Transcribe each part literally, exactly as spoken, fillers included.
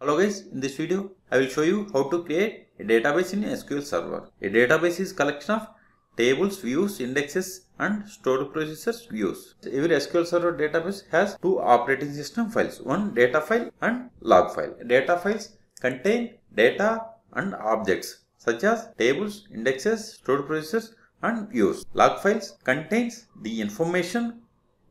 Hello guys, in this video I will show you how to create a database in S Q L Server. A database is collection of tables, views, indexes and stored procedures views. Every S Q L Server database has two operating system files, one data file and log file. Data files contain data and objects such as tables, indexes, stored procedures and views. Log files contains the information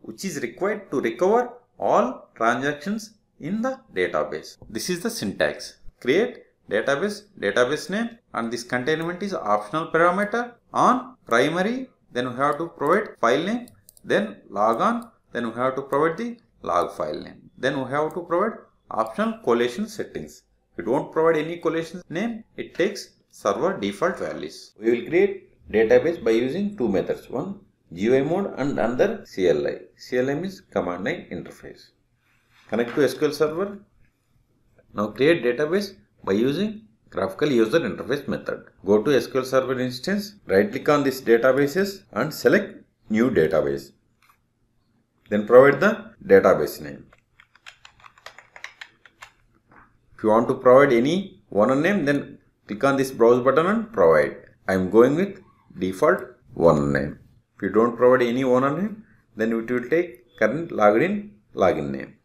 which is required to recover all transactions in the database. This is the syntax. Create database, database name, and this containment is optional parameter. On primary, then we have to provide file name, then log on, then we have to provide the log file name. Then we have to provide optional collation settings. We don't provide any collation name, it takes server default values. We will create database by using two methods, one G U I mode and another C L I. C L I is command line interface. Connect to S Q L Server. Now create database by using graphical user interface method. Go to S Q L Server instance, right click on this databases and select new database. Then provide the database name. If you want to provide any one name, then click on this browse button and provide. I am going with default one name. If you don't provide any one name, then it will take current logged in login name.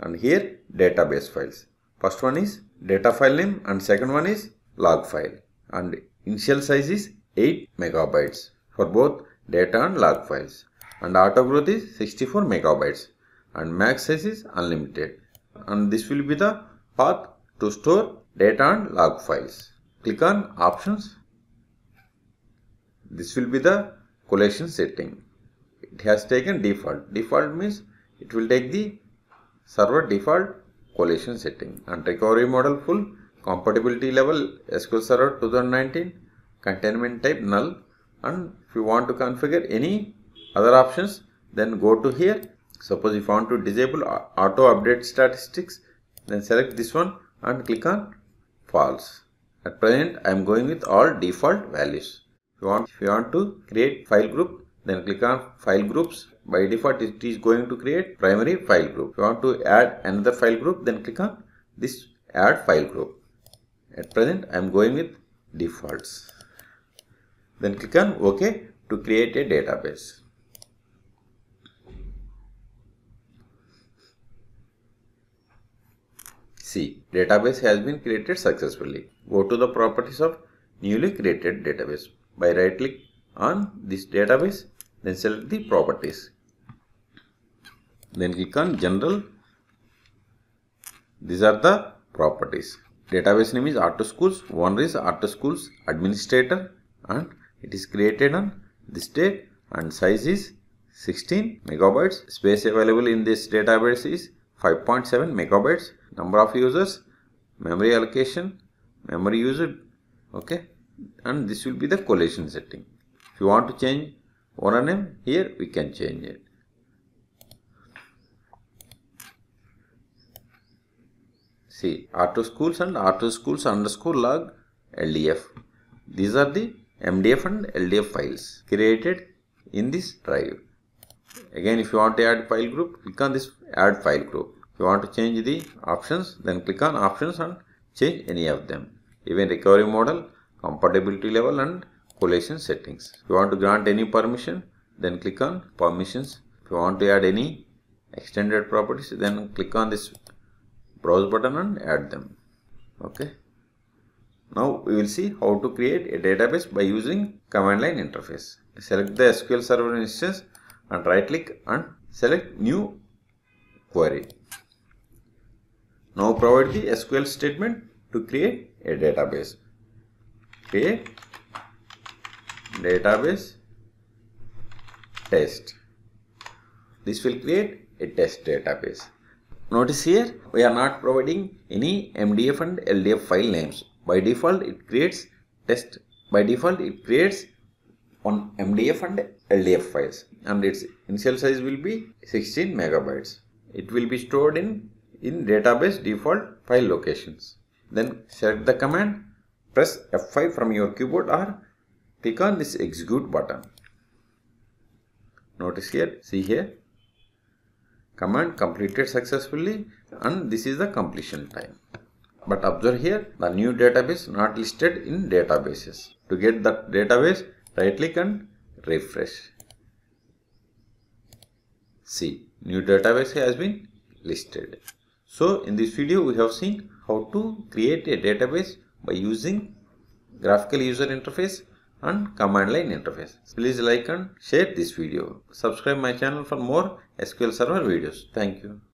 And here database files. First one is data file name and second one is log file, and initial size is eight megabytes for both data and log files, and auto growth is sixty-four megabytes and max size is unlimited, and this will be the path to store data and log files. Click on options. This will be the collation setting. It has taken default. Default means it will take the server default collation setting, and recovery model full, compatibility level S Q L Server two thousand nineteen, containment type null, and if you want to configure any other options then go to here. Suppose if you want to disable auto update statistics, then select this one and click on false. At present I am going with all default values. If you want, if you want to create file group, then click on file groups. By default it is going to create primary file group. If you want to add another file group, then click on this add file group. At present I am going with defaults. Then click on OK to create a database. See, database has been created successfully. Go to the properties of newly created database. By right click on this database, then select the properties, then click on general. These are the properties. Database name is R two Schools, owner is R two Schools administrator, and it is created on this date, and size is sixteen megabytes. Space available in this database is five point seven megabytes. Number of users, memory allocation, memory used, okay, and this will be the collation setting. If you want to change owner name, here we can change it. See, R two Schools and R two Schools underscore log L D F. These are the M D F and L D F files created in this drive. Again, if you want to add file group, click on this add file group. If you want to change the options, then click on options and change any of them. Even recovery model, compatibility level and collation settings. If you want to grant any permission, then click on permissions. If you want to add any extended properties, then click on this browse button and add them. Okay. Now we will see how to create a database by using command line interface. Select the S Q L Server instance and right click and select new query. Now provide the S Q L statement to create a database. Create database test. This will create a test database. Notice here we are not providing any M D F and L D F file names. By default it creates test. By default it creates on M D F and L D F files, and its initial size will be sixteen megabytes. It will be stored in in database default file locations. Then select the command, press F five from your keyboard or click on this execute button. Notice here, see here, command completed successfully, and this is the completion time. But observe here, the new database not listed in databases. To get that database, right click and refresh. See, new database has been listed. So in this video, we have seen how to create a database by using graphical user interface and command line interface. Please like and share this video. Subscribe my channel for more S Q L Server videos. Thank you.